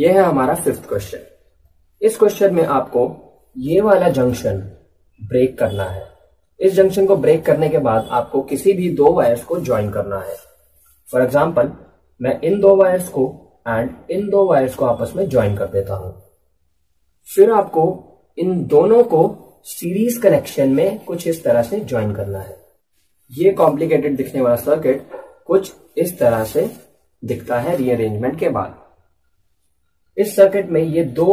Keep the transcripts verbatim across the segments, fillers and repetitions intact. यह है हमारा फिफ्थ क्वेश्चन। इस क्वेश्चन में आपको ये वाला जंक्शन ब्रेक करना है। इस जंक्शन को ब्रेक करने के बाद आपको किसी भी दो वायर्स को ज्वाइन करना है। फॉर एग्जाम्पल, मैं इन दो वायर्स को एंड इन दो वायर्स को आपस में ज्वाइन कर देता हूं। फिर आपको इन दोनों को सीरीज कनेक्शन में कुछ इस तरह से ज्वाइन करना है। ये कॉम्प्लिकेटेड दिखने वाला सर्किट कुछ इस तरह से दिखता है रीअरेंजमेंट के बाद। इस सर्किट में ये दो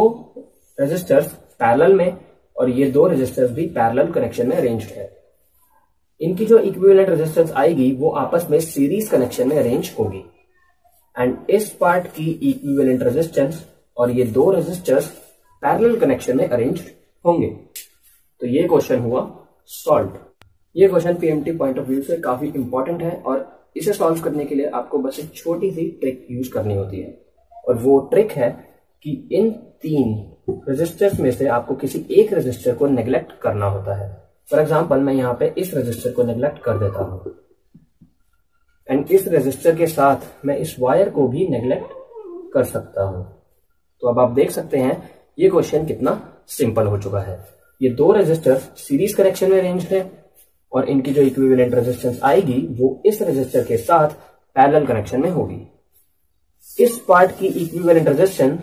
रेजिस्टर्स पैरेलल में और ये दो रेजिस्टर्स भी पैरेलल कनेक्शन में अरेंज्ड है। इनकी जो इक्विवेलेंट रेजिस्टेंस आएगी वो आपस में सीरीज कनेक्शन में अरेंज होगी एंड इस पार्ट की इक्विवेलेंट रेजिस्टेंस और ये दो रेजिस्टर्स पैरेलल कनेक्शन में अरेंज होंगे। तो ये क्वेश्चन हुआ सॉल्व। ये question PMT point of view से काफी इंपॉर्टेंट है और इसे सॉल्व करने के लिए आपको बस एक छोटी सी ट्रिक यूज करनी होती है और वो ट्रिक है कि इन तीन रजिस्टर्स में से आपको किसी एक रजिस्टर को नेग्लेक्ट करना होता है। फॉर एग्जाम्पल, मैं यहाँ पे इस रजिस्टर को नेग्लेक्ट कर देता हूँ एंड इस रजिस्टर के साथ मैं इस वायर को भी नेग्लेक्ट कर सकता हूँ। तो अब आप देख सकते हैं ये क्वेश्चन कितना सिंपल हो चुका है। ये दो रजिस्टर सीरीज कनेक्शन में अरेंज्ड है और इनकी जो इक्विवेलेंट रेजिस्टेंस आएगी वो इस रजिस्टर के साथ पैरेलल कनेक्शन में होगी। इस पार्ट की इक्विवेलेंट रेजिस्टेंस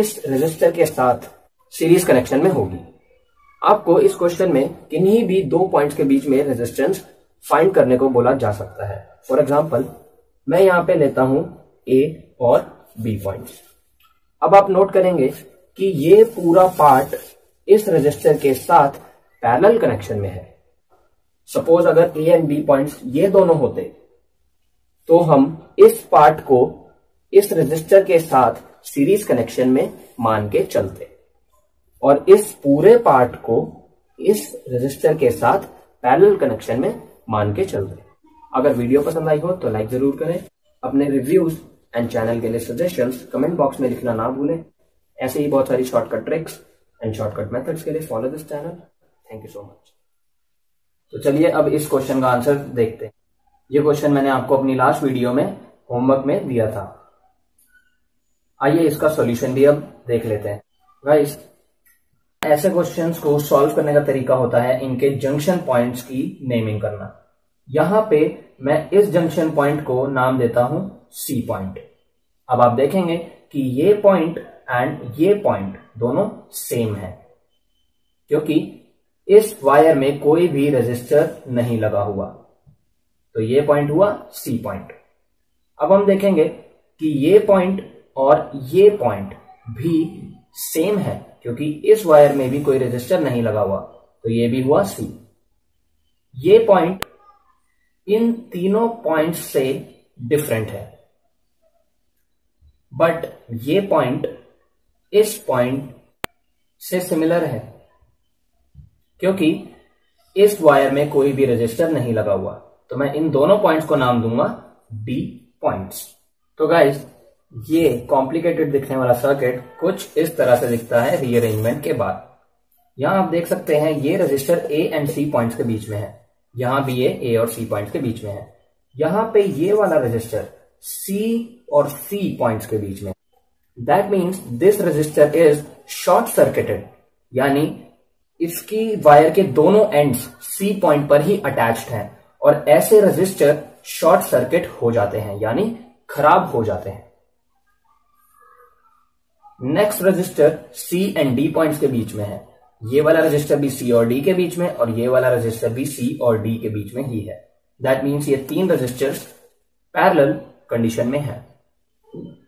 इस रजिस्टर के साथ सीरीज कनेक्शन में होगी। आपको इस क्वेश्चन में किन्हीं भी दो पॉइंट्स के बीच में रेजिस्टेंस फाइंड करने को बोला जा सकता है। फॉर एग्जाम्पल, मैं यहाँ पे लेता हूं ए और बी पॉइंट्स। अब आप नोट करेंगे कि ये पूरा पार्ट इस रजिस्टर के साथ पैरेलल कनेक्शन में है। सपोज अगर ए एंड बी पॉइंट्स ये दोनों होते तो हम इस पार्ट को इस रजिस्टर के साथ सीरीज कनेक्शन में मान के चलते और इस पूरे पार्ट को इस रजिस्टर के साथ पैरेलल कनेक्शन में मान के चलते। अगर वीडियो पसंद आई हो तो लाइक जरूर करें। अपने रिव्यूज एंड चैनल के लिए सजेशंस कमेंट बॉक्स में लिखना ना भूलें। ऐसे ही बहुत सारी shortcut tricks and shortcut methods के लिए follow this channel. Thank you so much. तो चलिए अब इस क्वेश्चन का आंसर देखते हैं। ये क्वेश्चन मैंने आपको अपनी लास्ट वीडियो में होमवर्क में दिया था। आइए इसका सॉल्यूशन भी अब देख लेते हैं। गाइस, ऐसे क्वेश्चंस को सॉल्व करने का तरीका होता है इनके जंक्शन पॉइंट्स की नेमिंग करना। यहां पे मैं इस जंक्शन पॉइंट को नाम देता हूं सी पॉइंट। अब आप देखेंगे कि ये पॉइंट एंड ये पॉइंट दोनों सेम है क्योंकि इस वायर में कोई भी रेजिस्टर नहीं लगा हुआ। तो ये पॉइंट हुआ सी पॉइंट। अब हम देखेंगे कि ये पॉइंट और ये पॉइंट भी सेम है क्योंकि इस वायर में भी कोई रेजिस्टर नहीं लगा हुआ। तो ये भी हुआ सी। ये पॉइंट इन तीनों पॉइंट्स से डिफरेंट है बट ये पॉइंट इस पॉइंट से सिमिलर है क्योंकि इस वायर में कोई भी रजिस्टर नहीं लगा हुआ। तो मैं इन दोनों पॉइंट्स को नाम दूंगा डी पॉइंट्स। तो गाइस, ये कॉम्प्लिकेटेड दिखने वाला सर्किट कुछ इस तरह से दिखता है रीअरेंजमेंट के बाद। यहां आप देख सकते हैं ये register A and C points के बीच में है। यहां भी ये ए और सी पॉइंट्स के बीच में है। यहां पे ये वाला रजिस्टर सी और सी पॉइंट्स के बीच में। That means this register is short circuited, यानी इसकी वायर के दोनों एंड्स सी पॉइंट पर ही अटैच्ड हैं और ऐसे रजिस्टर शॉर्ट सर्किट हो जाते हैं यानी खराब हो जाते हैं। Next register C and D points के बीच में है। ये वाला रजिस्टर भी सी और डी के बीच में और ये वाला रजिस्टर भी सी और डी के बीच में ही है। दैट मीन्स ये तीन रजिस्टर्स पैरेलल कंडीशन में है।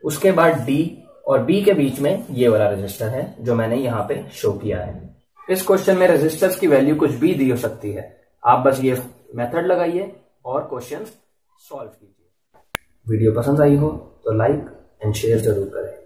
उसके बाद डी और बी के बीच में ये वाला रजिस्टर है जो मैंने यहां पे शो किया है। इस क्वेश्चन में रेजिस्टर्स की वैल्यू कुछ भी दी हो सकती है। आप बस ये मेथड लगाइए और क्वेश्चन सॉल्व कीजिए। वीडियो पसंद आई हो तो लाइक एंड शेयर जरूर करें।